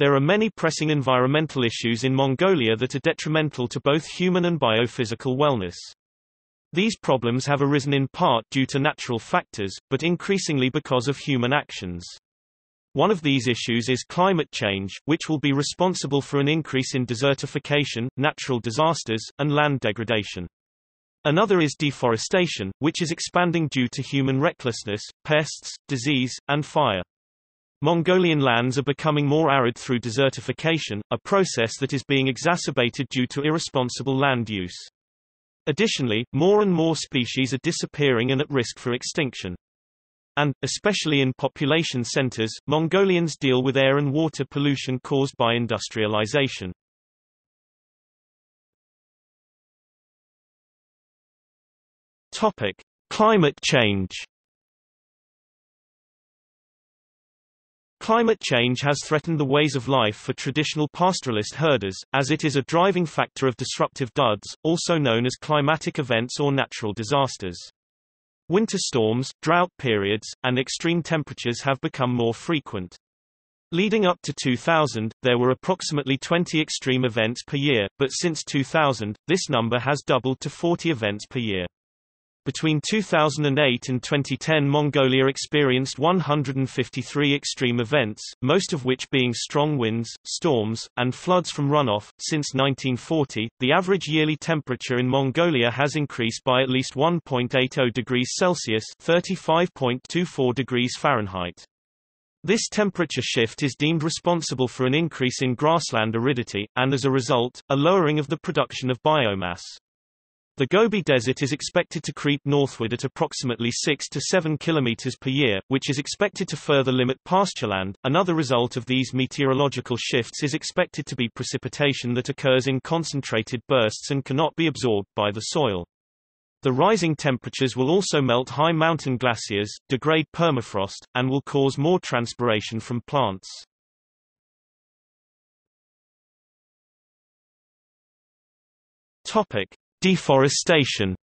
There are many pressing environmental issues in Mongolia that are detrimental to both human and biophysical wellness. These problems have arisen in part due to natural factors, but increasingly because of human actions. One of these issues is climate change, which will be responsible for an increase in desertification, natural disasters, and land degradation. Another is deforestation, which is expanding due to human recklessness, pests, disease, and fire. Mongolian lands are becoming more arid through desertification, a process that is being exacerbated due to irresponsible land use. Additionally, more and more species are disappearing and at risk for extinction. And, especially in population centers, Mongolians deal with air and water pollution caused by industrialization. Topic: Climate change. Climate change has threatened the ways of life for traditional pastoralist herders, as it is a driving factor of disruptive duds, also known as climatic events or natural disasters. Winter storms, drought periods, and extreme temperatures have become more frequent. Leading up to 2000, there were approximately 20 extreme events per year, but since 2000, this number has doubled to 40 events per year. Between 2008 and 2010, Mongolia experienced 153 extreme events, most of which being strong winds, storms, and floods from runoff. Since 1940, the average yearly temperature in Mongolia has increased by at least 1.80 degrees Celsius (35.24 degrees Fahrenheit). This temperature shift is deemed responsible for an increase in grassland aridity, and as a result, a lowering of the production of biomass. The Gobi Desert is expected to creep northward at approximately 6 to 7 kilometers per year, which is expected to further limit pastureland. Another result of these meteorological shifts is expected to be precipitation that occurs in concentrated bursts and cannot be absorbed by the soil. The rising temperatures will also melt high mountain glaciers, degrade permafrost, and will cause more transpiration from plants. Topic: Deforestation.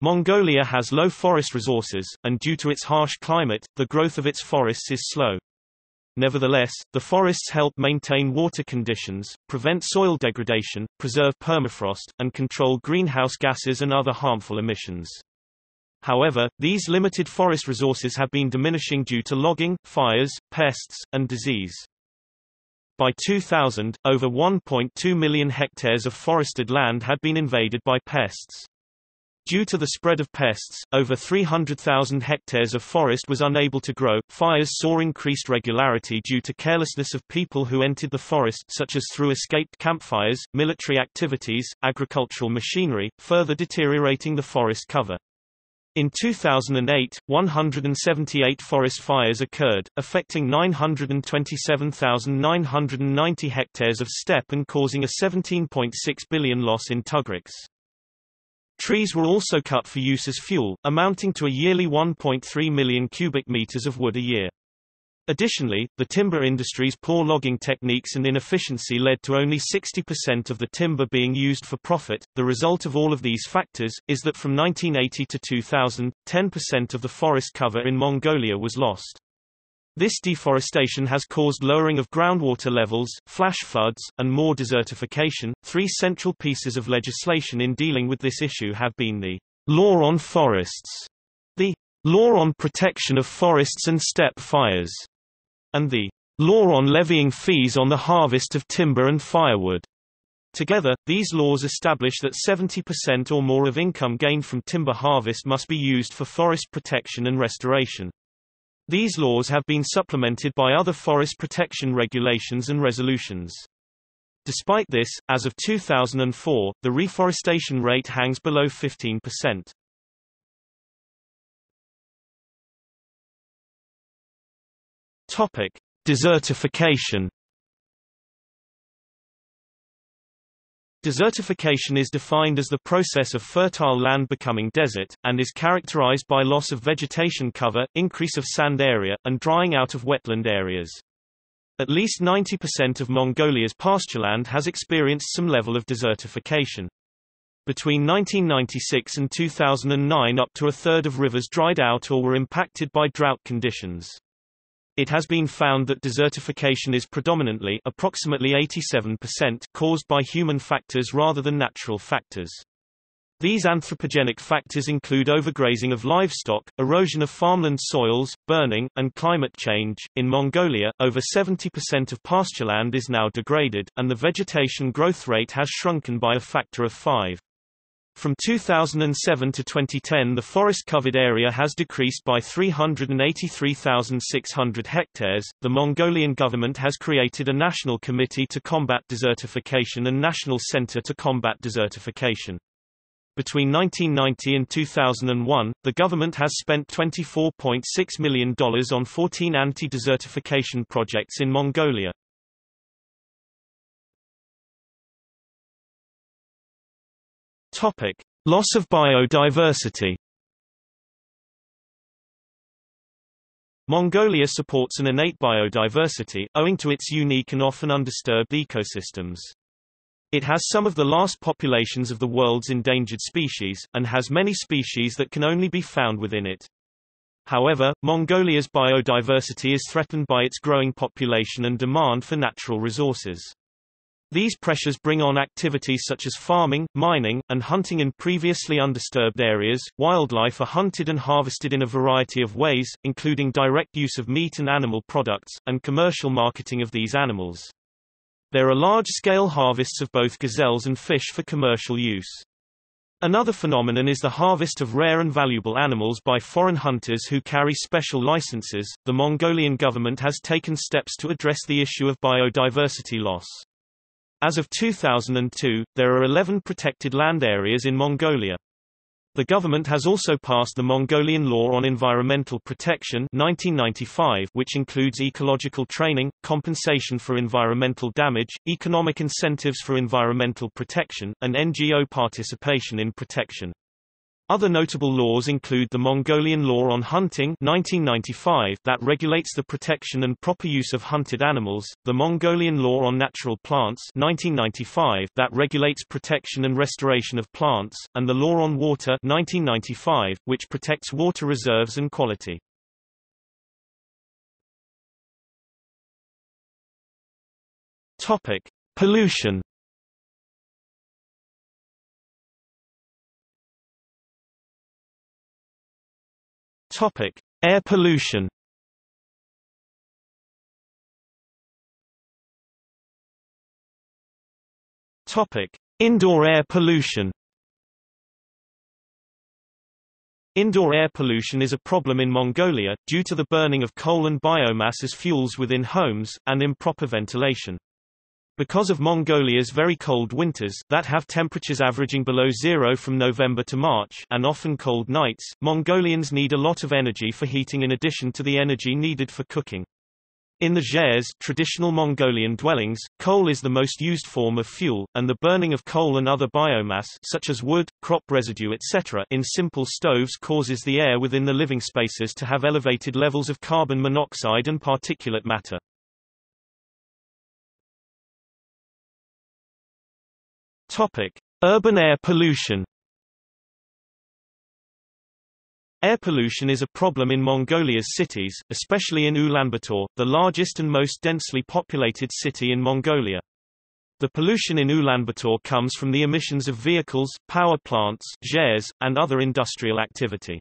Mongolia has low forest resources, and due to its harsh climate, the growth of its forests is slow. Nevertheless, the forests help maintain water conditions, prevent soil degradation, preserve permafrost, and control greenhouse gases and other harmful emissions. However, these limited forest resources have been diminishing due to logging, fires, pests, and disease. By 2000, over 1.2 million hectares of forested land had been invaded by pests. Due to the spread of pests, over 300,000 hectares of forest was unable to grow. Fires saw increased regularity due to carelessness of people who entered the forest, such as through escaped campfires, military activities, agricultural machinery, further deteriorating the forest cover. In 2008, 178 forest fires occurred, affecting 927,990 hectares of steppe and causing a 17.6 billion loss in tugrix. Trees were also cut for use as fuel, amounting to a yearly 1.3 million cubic meters of wood a year. Additionally, the timber industry's poor logging techniques and inefficiency led to only 60% of the timber being used for profit. The result of all of these factors is that from 1980 to 2000, 10% of the forest cover in Mongolia was lost. This deforestation has caused lowering of groundwater levels, flash floods, and more desertification. Three central pieces of legislation in dealing with this issue have been the Law on Forests, the Law on Protection of Forests and Steppe Fires, and the law on levying fees on the harvest of timber and firewood. Together, these laws establish that 70% or more of income gained from timber harvest must be used for forest protection and restoration. These laws have been supplemented by other forest protection regulations and resolutions. Despite this, as of 2004, the reforestation rate hangs below 15%. Topic: Desertification. Desertification is defined as the process of fertile land becoming desert, and is characterized by loss of vegetation cover, increase of sand area, and drying out of wetland areas. At least 90% of Mongolia's pastureland has experienced some level of desertification. Between 1996 and 2009, up to a third of rivers dried out or were impacted by drought conditions. It has been found that desertification is predominantly approximately 87% caused by human factors rather than natural factors. These anthropogenic factors include overgrazing of livestock, erosion of farmland soils, burning, and climate change. In Mongolia, over 70% of pastureland is now degraded, and the vegetation growth rate has shrunken by a factor of 5. From 2007 to 2010, the forest-covered area has decreased by 383,600 hectares. The Mongolian government has created a national committee to combat desertification and national center to combat desertification. Between 1990 and 2001, the government has spent $24.6 million on 14 anti-desertification projects in Mongolia. Topic: Loss of biodiversity. Mongolia supports an innate biodiversity, owing to its unique and often undisturbed ecosystems. It has some of the last populations of the world's endangered species, and has many species that can only be found within it. However, Mongolia's biodiversity is threatened by its growing population and demand for natural resources. These pressures bring on activities such as farming, mining, and hunting in previously undisturbed areas. Wildlife are hunted and harvested in a variety of ways, including direct use of meat and animal products, and commercial marketing of these animals. There are large-scale harvests of both gazelles and fish for commercial use. Another phenomenon is the harvest of rare and valuable animals by foreign hunters who carry special licenses. The Mongolian government has taken steps to address the issue of biodiversity loss. As of 2002, there are 11 protected land areas in Mongolia. The government has also passed the Mongolian Law on Environmental Protection 1995, which includes ecological training, compensation for environmental damage, economic incentives for environmental protection, and NGO participation in protection. Other notable laws include the Mongolian Law on Hunting 1995 that regulates the protection and proper use of hunted animals, the Mongolian Law on Natural Plants 1995 that regulates protection and restoration of plants, and the Law on Water 1995 which protects water reserves and quality. Topic: Pollution. Topic: Air pollution. Topic: Indoor air pollution. Indoor air pollution is a problem in Mongolia, due to the burning of coal and biomass as fuels within homes, and improper ventilation. Because of Mongolia's very cold winters that have temperatures averaging below zero from November to March and often cold nights, Mongolians need a lot of energy for heating in addition to the energy needed for cooking. In the zhers, traditional Mongolian dwellings, coal is the most used form of fuel, and the burning of coal and other biomass such as wood, crop residue etc. in simple stoves causes the air within the living spaces to have elevated levels of carbon monoxide and particulate matter. Urban air pollution. Air pollution is a problem in Mongolia's cities, especially in Ulaanbaatar, the largest and most densely populated city in Mongolia. The pollution in Ulaanbaatar comes from the emissions of vehicles, power plants, zhers, and other industrial activity.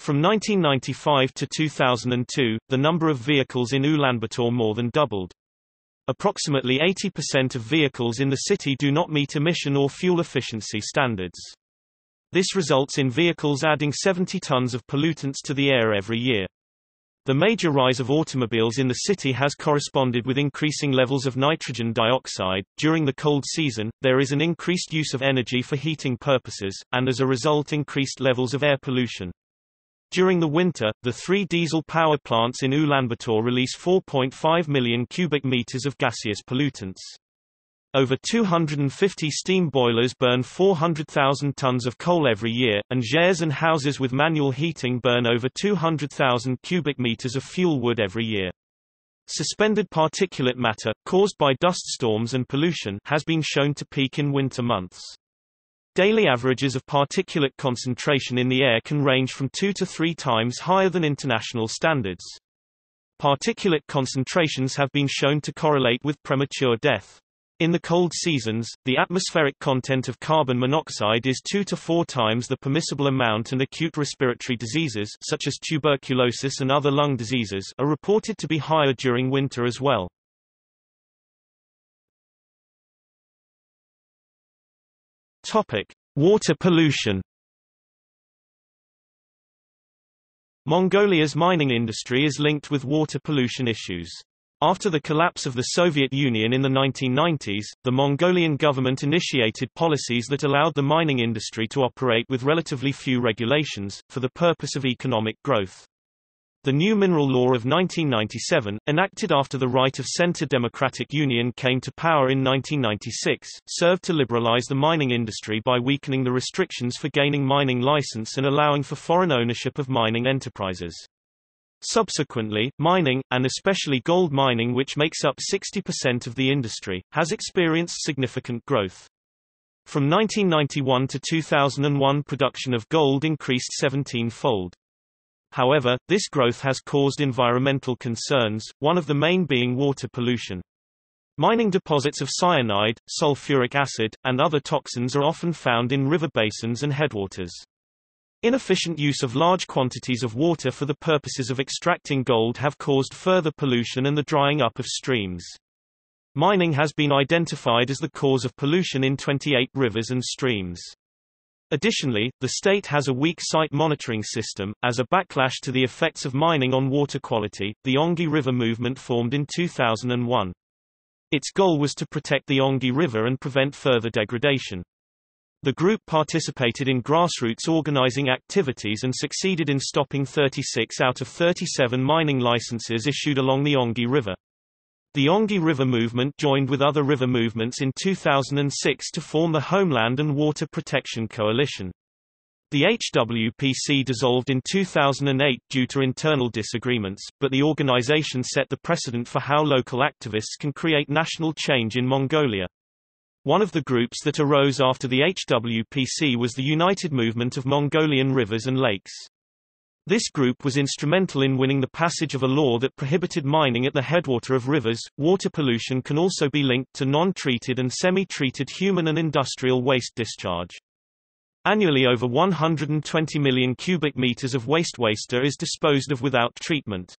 From 1995 to 2002, the number of vehicles in Ulaanbaatar more than doubled. Approximately 80% of vehicles in the city do not meet emission or fuel efficiency standards. This results in vehicles adding 70 tons of pollutants to the air every year. The major rise of automobiles in the city has corresponded with increasing levels of nitrogen dioxide. During the cold season, there is an increased use of energy for heating purposes, and as a result, increased levels of air pollution. During the winter, the 3 diesel power plants in Ulaanbaatar release 4.5 million cubic meters of gaseous pollutants. Over 250 steam boilers burn 400,000 tons of coal every year, and zhers and houses with manual heating burn over 200,000 cubic meters of fuel wood every year. Suspended particulate matter, caused by dust storms and pollution, has been shown to peak in winter months. Daily averages of particulate concentration in the air can range from 2 to 3 times higher than international standards. Particulate concentrations have been shown to correlate with premature death. In the cold seasons, the atmospheric content of carbon monoxide is 2 to 4 times the permissible amount, and acute respiratory diseases such as tuberculosis and other lung diseases are reported to be higher during winter as well. Topic: Water pollution. Mongolia's mining industry is linked with water pollution issues. After the collapse of the Soviet Union in the 1990s, the Mongolian government initiated policies that allowed the mining industry to operate with relatively few regulations, for the purpose of economic growth. The new mineral law of 1997, enacted after the right of center Democratic Union came to power in 1996, served to liberalize the mining industry by weakening the restrictions for gaining mining license and allowing for foreign ownership of mining enterprises. Subsequently, mining, and especially gold mining, which makes up 60% of the industry, has experienced significant growth. From 1991 to 2001, production of gold increased 17-fold. However, this growth has caused environmental concerns, one of the main being water pollution. Mining deposits of cyanide, sulfuric acid, and other toxins are often found in river basins and headwaters. Inefficient use of large quantities of water for the purposes of extracting gold have caused further pollution and the drying up of streams. Mining has been identified as the cause of pollution in 28 rivers and streams. Additionally, the state has a weak site monitoring system. As a backlash to the effects of mining on water quality, the Ongi River Movement formed in 2001. Its goal was to protect the Ongi River and prevent further degradation. The group participated in grassroots organizing activities and succeeded in stopping 36 out of 37 mining licenses issued along the Ongi River. The Ongi River Movement joined with other river movements in 2006 to form the Homeland and Water Protection Coalition. The HWPC dissolved in 2008 due to internal disagreements, but the organization set the precedent for how local activists can create national change in Mongolia. One of the groups that arose after the HWPC was the United Movement of Mongolian Rivers and Lakes. This group was instrumental in winning the passage of a law that prohibited mining at the headwater of rivers. Water pollution can also be linked to non-treated and semi-treated human and industrial waste discharge. Annually, over 120 million cubic meters of waste is disposed of without treatment.